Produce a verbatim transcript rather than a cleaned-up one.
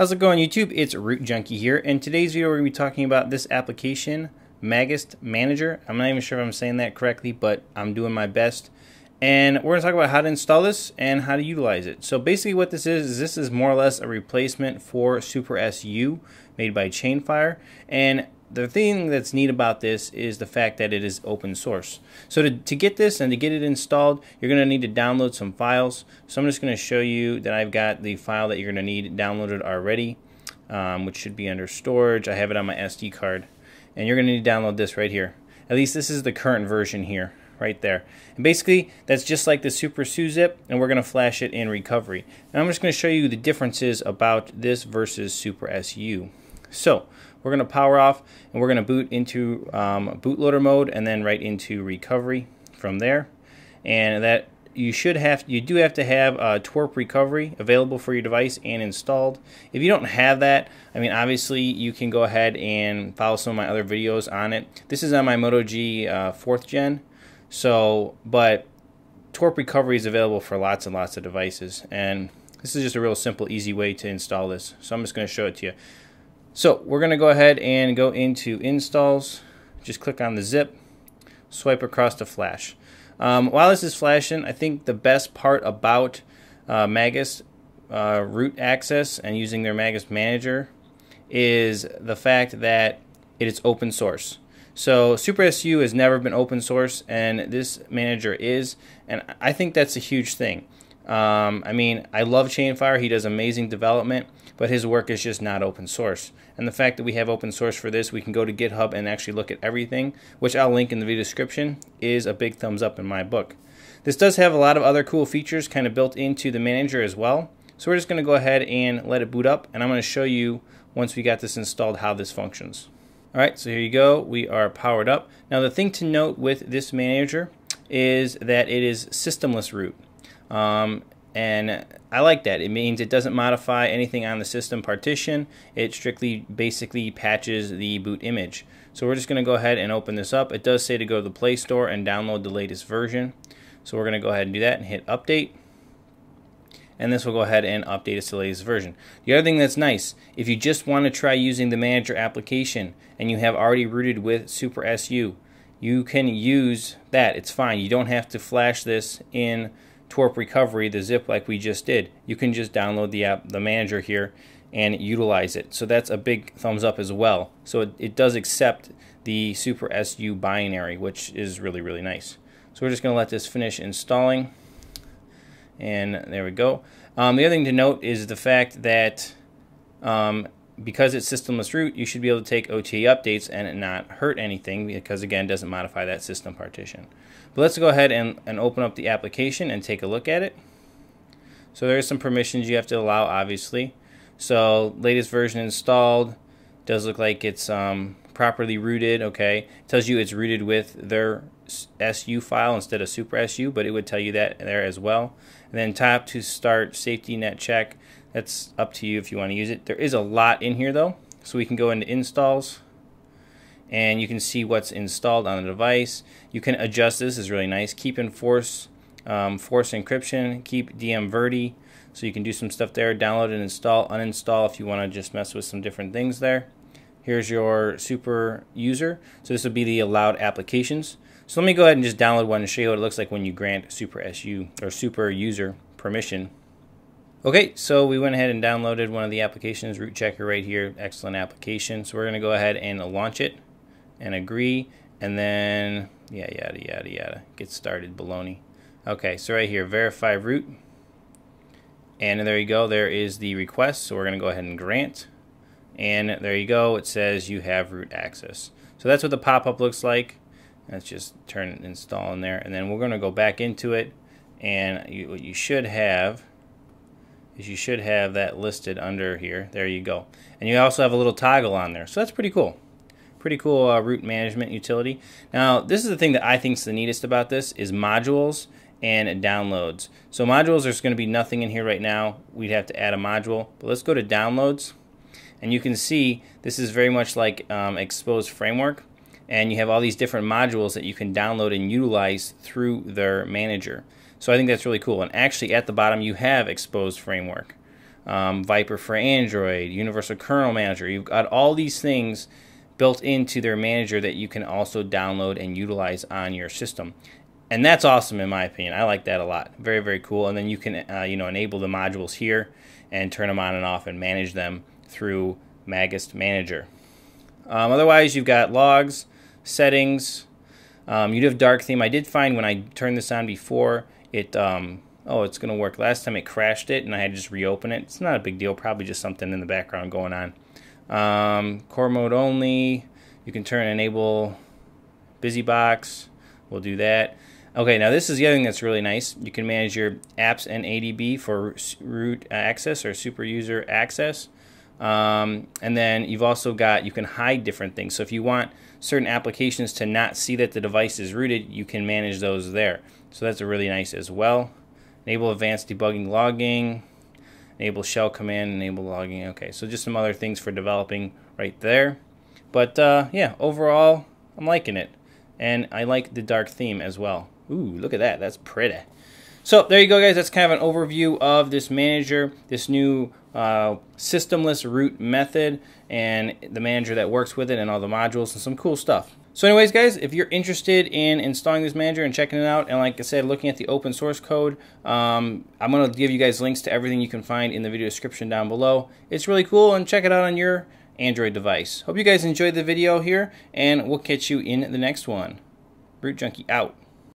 How's it going, YouTube? It's RootJunky here. In today's video, we're going to be talking about this application, Magisk Manager. I'm not even sure if I'm saying that correctly, but I'm doing my best. And we're going to talk about how to install this and how to utilize it. So basically what this is, is this is more or less a replacement for SuperSU made by Chainfire. And the thing that's neat about this is the fact that it is open source. So to, to get this and to get it installed, you're going to need to download some files. So I'm just going to show you that I've got the file that you're going to need downloaded already, um, which should be under storage. I have it on my S D card. And you're going to need to download this right here. At least this is the current version here. Right there. And basically, that's just like the SuperSU zip, and we're going to flash it in recovery. And I'm just going to show you the differences about this versus SuperSU. So we're going to power off, and we're going to boot into um, bootloader mode, and then right into recovery from there. And that you should have, you do have to have uh, T W R P recovery available for your device and installed. If you don't have that, I mean, obviously you can go ahead and follow some of my other videos on it. This is on my Moto G uh, fourth gen. So, but T W R P recovery is available for lots and lots of devices, and this is just a real simple, easy way to install this. So I'm just going to show it to you. So we're going to go ahead and go into installs. Just click on the zip, swipe across to flash. Um, while this is flashing, I think the best part about uh, Magisk uh, root access and using their Magisk Manager is the fact that it is open source. So SuperSU has never been open source, and this manager is, and I think that's a huge thing. Um, I mean, I love Chainfire. He does amazing development, but his work is just not open source. And the fact that we have open source for this, we can go to GitHub and actually look at everything, which I'll link in the video description, is a big thumbs up in my book. This does have a lot of other cool features kind of built into the manager as well. So we're just going to go ahead and let it boot up, and I'm going to show you, once we got this installed, how this functions. Alright, so here you go. We are powered up. Now the thing to note with this manager is that it is systemless root. Um, and I like that. It means it doesn't modify anything on the system partition. It strictly basically patches the boot image. So we're just going to go ahead and open this up. It does say to go to the Play Store and download the latest version. So we're going to go ahead and do that and hit update. And this will go ahead and update us to the latest version. The other thing that's nice, if you just want to try using the manager application and you have already rooted with SuperSU, you can use that. It's fine. You don't have to flash this in T W R P recovery, the zip, like we just did. You can just download the app, the manager here, and utilize it. So that's a big thumbs up as well. So it, it does accept the SuperSU binary, which is really, really nice. So we're just going to let this finish installing. And there we go. Um, the other thing to note is the fact that um, because it's systemless root, you should be able to take O T A updates and it not hurt anything because, again, it doesn't modify that system partition. But let's go ahead and, and open up the application and take a look at it. So there are some permissions you have to allow, obviously. So latest version installed. Does look like it's um, properly rooted. Okay, it tells you it's rooted with their S U file instead of SuperSU, but it would tell you that there as well. And then top to start SafetyNet check. That's up to you if you want to use it. There is a lot in here though, so we can go into installs, and you can see what's installed on the device. You can adjust this. Is really nice. Keep in force, um, force encryption. Keep D M verdi. So you can do some stuff there. Download and install, uninstall if you want to just mess with some different things there. Here's your super user. So this would be the allowed applications. So let me go ahead and just download one and show you what it looks like when you grant SuperSU or super user permission. Okay, so we went ahead and downloaded one of the applications, Root Checker right here. Excellent application. So we're going to go ahead and launch it and agree. And then, yeah, yada, yada, yada. Get started, baloney. Okay, so right here, verify root. And there you go. There is the request. So we're going to go ahead and grant. And there you go. It says you have root access. So that's what the pop-up looks like. Let's just turn it install in there. And then we're going to go back into it. And you, what you should have is you should have that listed under here. There you go. And you also have a little toggle on there. So that's pretty cool. Pretty cool uh, root management utility. Now, this is the thing that I think is the neatest about this is modules and downloads. So modules, there's going to be nothing in here right now. We'd have to add a module. But let's go to downloads, and you can see this is very much like um, Exposed Framework, and you have all these different modules that you can download and utilize through their manager. So I think that's really cool. And actually at the bottom you have Exposed Framework. um, Viper for Android, Universal Kernel Manager. You've got all these things built into their manager that you can also download and utilize on your system. And that's awesome in my opinion. I like that a lot. Very, very cool. And then you can uh, you know, enable the modules here and turn them on and off and manage them through Magisk Manager. Um, otherwise, you've got logs, settings. Um, you do have dark theme. I did find when I turned this on before, it um, oh, it's going to work. Last time it crashed it, and I had to just reopen it. It's not a big deal. Probably just something in the background going on. Um, core mode only. You can turn enable busybox. We'll do that. Okay, now this is the other thing that's really nice. You can manage your apps and A D B for root access or super user access. Um, and then you've also got, you can hide different things. So if you want certain applications to not see that the device is rooted, you can manage those there. So that's really nice as well. Enable advanced debugging logging, enable shell command, enable logging. Okay, so just some other things for developing right there. But uh, yeah, overall, I'm liking it. And I like the dark theme as well. Ooh, look at that, that's pretty. So there you go, guys. That's kind of an overview of this manager, this new uh, systemless root method, and the manager that works with it, and all the modules, and some cool stuff. So anyways, guys, if you're interested in installing this manager and checking it out, and like I said, looking at the open source code, um, I'm going to give you guys links to everything you can find in the video description down below. It's really cool, and check it out on your Android device. Hope you guys enjoyed the video here, and we'll catch you in the next one. RootJunky out.